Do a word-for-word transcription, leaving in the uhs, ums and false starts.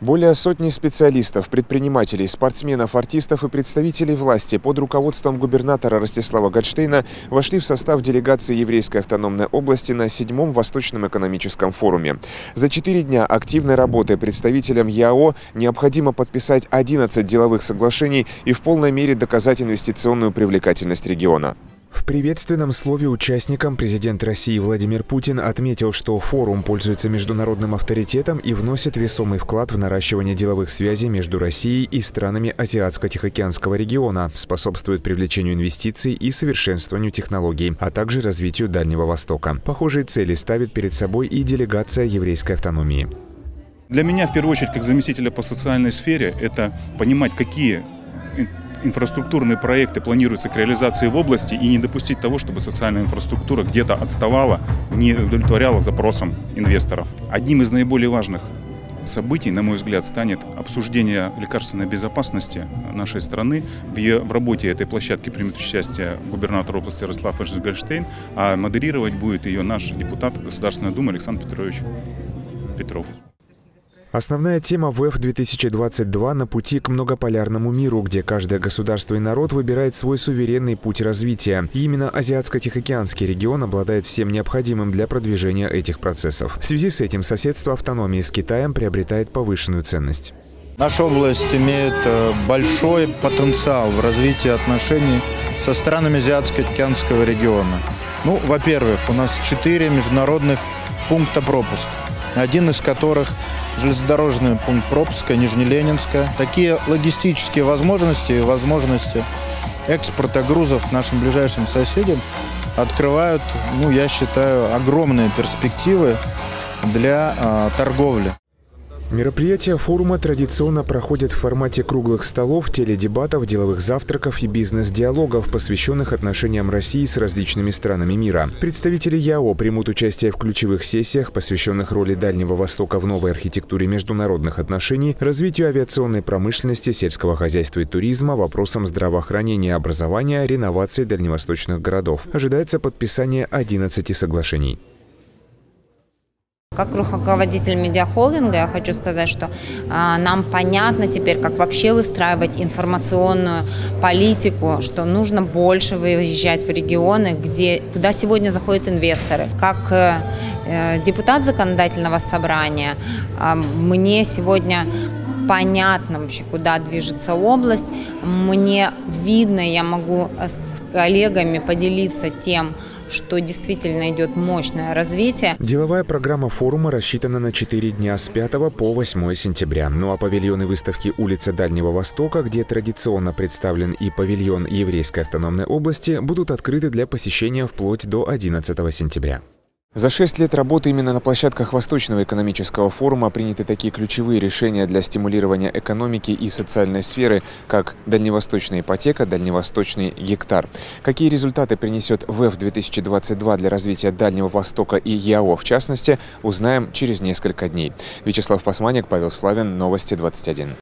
Более сотни специалистов, предпринимателей, спортсменов, артистов и представителей власти под руководством губернатора Ростислава Гольдштейна вошли в состав делегации Еврейской автономной области на седьмом Восточном экономическом форуме. За четыре дня активной работы представителям ЯО необходимо подписать одиннадцать деловых соглашений и в полной мере доказать инвестиционную привлекательность региона. В приветственном слове участникам президент России Владимир Путин отметил, что форум пользуется международным авторитетом и вносит весомый вклад в наращивание деловых связей между Россией и странами Азиатско-Тихоокеанского региона, способствует привлечению инвестиций и совершенствованию технологий, а также развитию Дальнего Востока. Похожие цели ставит перед собой и делегация еврейской автономии. Для меня, в первую очередь, как заместителя по социальной сфере, это понимать, какие инфраструктурные проекты планируются к реализации в области и не допустить того, чтобы социальная инфраструктура где-то отставала, не удовлетворяла запросам инвесторов. Одним из наиболее важных событий, на мой взгляд, станет обсуждение лекарственной безопасности нашей страны. В работе этой площадки примет участие губернатор области Ростислав Гольдштейн, а модерировать будет ее наш депутат Государственной Думы Александр Петрович Петров. Основная тема ВЭФ две тысячи двадцать два на пути к многополярному миру, где каждое государство и народ выбирает свой суверенный путь развития. И именно Азиатско-Тихоокеанский регион обладает всем необходимым для продвижения этих процессов. В связи с этим соседство автономии с Китаем приобретает повышенную ценность. Наша область имеет большой потенциал в развитии отношений со странами Азиатско-Тихоокеанского региона. Ну, во-первых, у нас четыре международных пункта пропуска, один из которых железнодорожный пункт пропуска Нижнеленинская. Такие логистические возможности и возможности экспорта грузов нашим ближайшим соседям открывают, ну, я считаю, огромные перспективы для а, торговли. Мероприятия форума традиционно проходят в формате круглых столов, теледебатов, деловых завтраков и бизнес-диалогов, посвященных отношениям России с различными странами мира. Представители ЯО примут участие в ключевых сессиях, посвященных роли Дальнего Востока в новой архитектуре международных отношений, развитию авиационной промышленности, сельского хозяйства и туризма, вопросам здравоохранения, образования, реновации дальневосточных городов. Ожидается подписание одиннадцати соглашений. Как руководитель медиахолдинга я хочу сказать, что а, нам понятно теперь, как вообще выстраивать информационную политику, что нужно больше выезжать в регионы, где, куда сегодня заходят инвесторы. Как э, депутат законодательного собрания, э, мне сегодня понятно вообще, куда движется область. Мне видно, я могу с коллегами поделиться тем, что действительно идет мощное развитие. Деловая программа форума рассчитана на четыре дня с пятого по восьмое сентября. Ну а павильоны выставки «Улица Дальнего Востока», где традиционно представлен и павильон Еврейской автономной области, будут открыты для посещения вплоть до одиннадцатого сентября. За шесть лет работы именно на площадках Восточного экономического форума приняты такие ключевые решения для стимулирования экономики и социальной сферы, как дальневосточная ипотека, дальневосточный гектар. Какие результаты принесет ВЭФ две тысячи двадцать два для развития Дальнего Востока и ЯО, в частности, узнаем через несколько дней. Вячеслав Посманик, Павел Славин, Новости двадцать один.